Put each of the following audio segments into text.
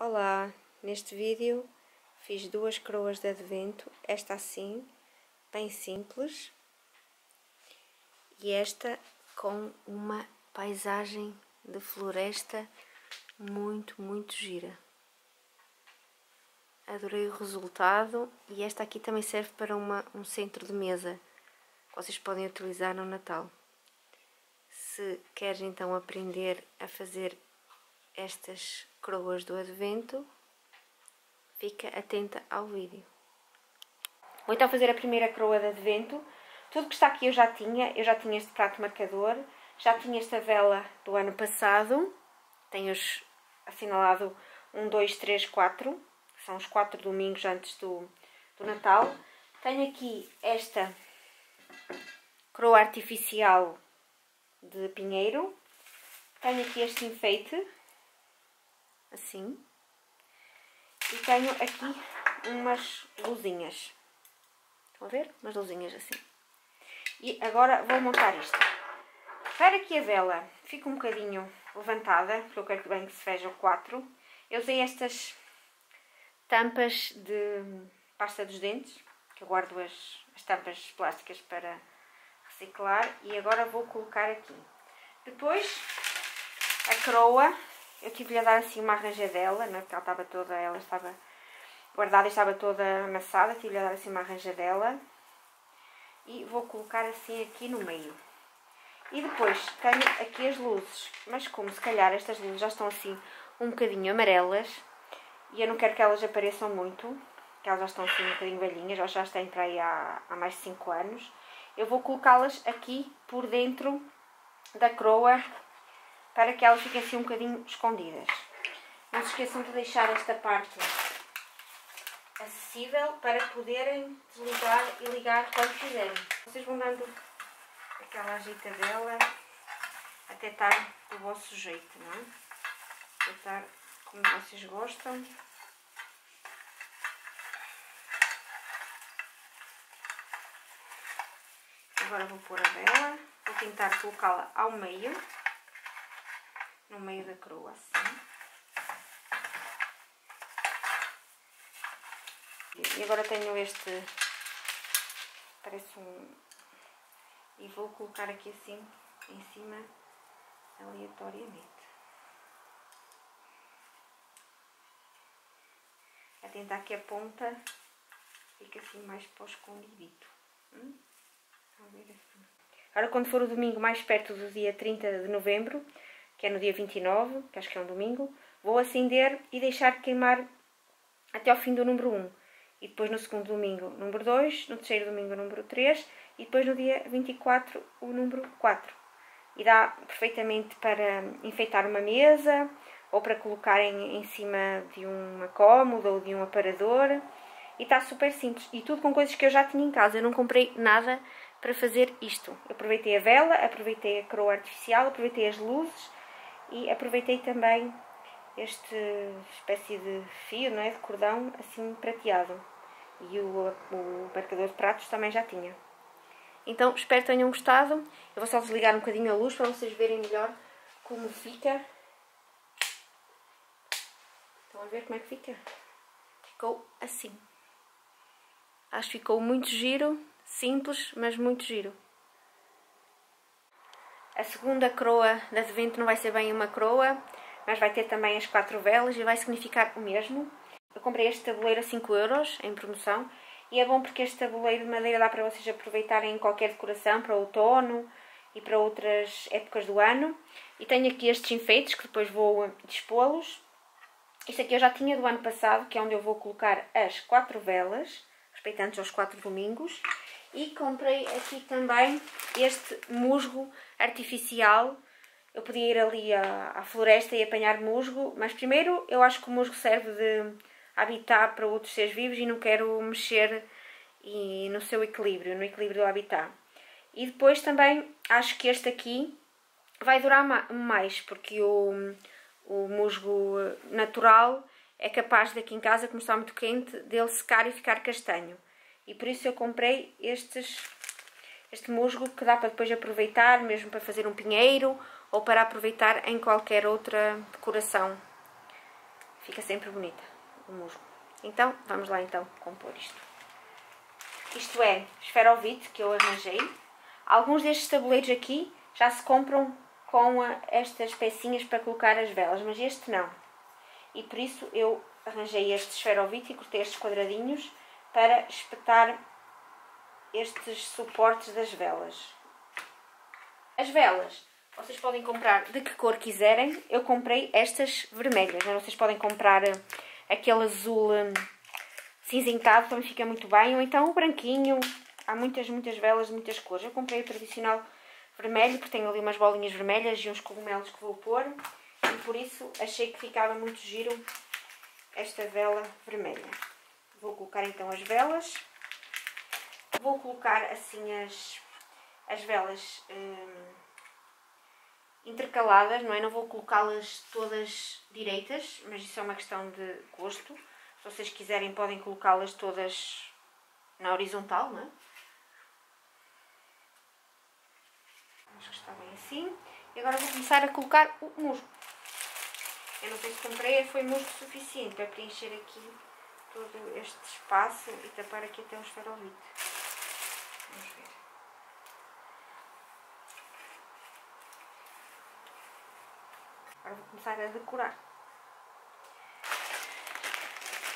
Olá, neste vídeo fiz duas coroas de advento, esta assim, bem simples, e esta com uma paisagem de floresta muito gira. Adorei o resultado, e esta aqui também serve para um centro de mesa, que vocês podem utilizar no Natal. Se queres então aprender a fazer estas coroas do advento, fica atenta ao vídeo. Vou então fazer a primeira coroa de advento. Tudo que está aqui eu já tinha este prato marcador, já tinha esta vela do ano passado, tenho-os assinalado 1, 2, 3, 4, que são os 4 domingos antes do Natal. Tenho aqui esta coroa artificial de pinheiro, tenho aqui este enfeite, assim, e tenho aqui umas luzinhas, estão a ver? Umas luzinhas assim. E agora vou montar isto. Para que a vela fique um bocadinho levantada, porque eu quero que bem que se veja o 4, eu usei estas tampas de pasta dos dentes, que eu guardo as tampas plásticas para reciclar, e agora vou colocar aqui. Depois, a coroa, eu tive-lhe a dar assim uma arranjadela, não é? Porque ela estava guardada e estava toda amassada, tive-lhe a dar assim uma arranjadela, e vou colocar assim aqui no meio. E depois tenho aqui as luzes, mas como se calhar estas luzes já estão assim um bocadinho amarelas, e eu não quero que elas apareçam muito, que elas já estão assim um bocadinho velhinhas, elas já estão para aí há mais de 5 anos, eu vou colocá-las aqui por dentro da coroa, para que elas fiquem assim um bocadinho escondidas. Não se esqueçam de deixar esta parte acessível para poderem desligar e ligar quando quiserem. Vocês vão dando aquela ajeitadela até estar do vosso jeito, não é? Até estar como vocês gostam. Agora vou pôr a vela, vou tentar colocá-la ao meio, no meio da coroa, assim. E agora tenho este, parece um, e vou colocar aqui assim, em cima, aleatoriamente. A tentar que a ponta fique assim mais para o escondidito. Vamos ver assim. Agora, quando for o domingo mais perto do dia 30 de novembro, que é no dia 29, que acho que é um domingo, vou acender e deixar queimar até ao fim do número 1. E depois no segundo domingo, número 2, no terceiro domingo, número 3, e depois no dia 24, o número 4. E dá perfeitamente para enfeitar uma mesa, ou para colocar em cima de uma cômoda ou de um aparador. E está super simples. E tudo com coisas que eu já tinha em casa. Eu não comprei nada para fazer isto. Eu aproveitei a vela, aproveitei a coroa artificial, aproveitei as luzes, e aproveitei também este espécie de fio, não é? De cordão, assim prateado. E o marcador de pratos também já tinha. Então, espero que tenham gostado. Eu vou só desligar um bocadinho a luz para vocês verem melhor como fica. Estão a ver como é que fica? Ficou assim. Acho que ficou muito giro. Simples, mas muito giro. A segunda coroa de advento não vai ser bem uma coroa, mas vai ter também as 4 velas e vai significar o mesmo. Eu comprei este tabuleiro a 5€ em promoção, e é bom porque este tabuleiro de madeira dá para vocês aproveitarem em qualquer decoração, para o outono e para outras épocas do ano. E tenho aqui estes enfeites que depois vou dispô-los. Este aqui eu já tinha do ano passado, que é onde eu vou colocar as 4 velas, respeitantes aos 4 domingos. E comprei aqui também este musgo artificial. Eu podia ir ali à floresta e apanhar musgo, mas primeiro eu acho que o musgo serve de habitat para outros seres vivos, e não quero mexer no seu equilíbrio, no equilíbrio do habitat. E depois também acho que este aqui vai durar mais, porque o musgo natural é capaz daqui em casa, como está muito quente, dele secar e ficar castanho. E por isso eu comprei este musgo, que dá para depois aproveitar, mesmo para fazer um pinheiro, ou para aproveitar em qualquer outra decoração. Fica sempre bonita o musgo. Então, vamos lá então compor isto. Isto é esferovite que eu arranjei. Alguns destes tabuleiros aqui já se compram com estas pecinhas para colocar as velas, mas este não. E por isso eu arranjei este esferovite e cortei estes quadradinhos para espetar estes suportes das velas. As velas vocês podem comprar de que cor quiserem. Eu comprei estas vermelhas, né? Vocês podem comprar aquele azul cinzentado, também fica muito bem, ou então o branquinho. Há muitas velas de muitas cores. Eu comprei o tradicional vermelho, porque tenho ali umas bolinhas vermelhas e uns cogumelos que vou pôr, e por isso achei que ficava muito giro esta vela vermelha. Vou colocar então as velas. Vou colocar assim as velas intercaladas, não é? Não vou colocá-las todas direitas, mas isso é uma questão de gosto. Se vocês quiserem podem colocá-las todas na horizontal, não é? Acho que está bem assim. E agora vou começar a colocar o musgo. Eu não sei se comprei, foi musgo suficiente para preencher aqui todo este espaço e tapar aqui até o esferovite. Vamos ver. Agora vou começar a decorar.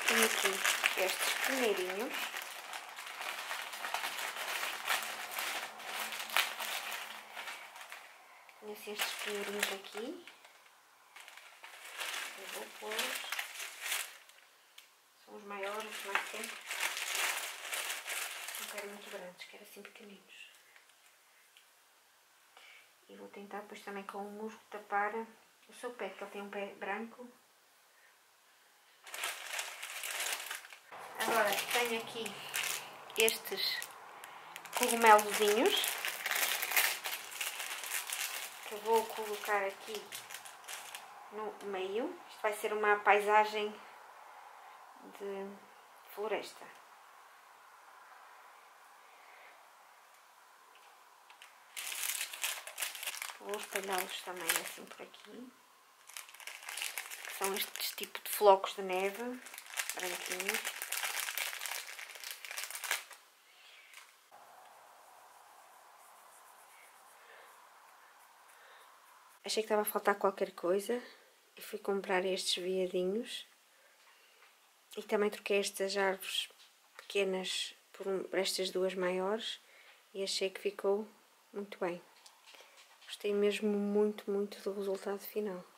Tenho aqui estes primeirinhos. Tenho assim estes primeirinhos aqui. Eu vou pôr. São os maiores, os mais pequenos. Não quero muito grandes, quero assim pequeninos. E vou tentar depois também com o musgo tapar o seu pé, porque ele tem um pé branco. Agora tenho aqui estes cogumelozinhos que eu vou colocar aqui no meio. Isto vai ser uma paisagem de floresta. Vou espalhá-los também assim por aqui. São estes tipos de flocos de neve, branquinhos. Achei que estava a faltar qualquer coisa e fui comprar estes veadinhos. E também troquei estas árvores pequenas por estas duas maiores e achei que ficou muito bem. Gostei mesmo muito do resultado final.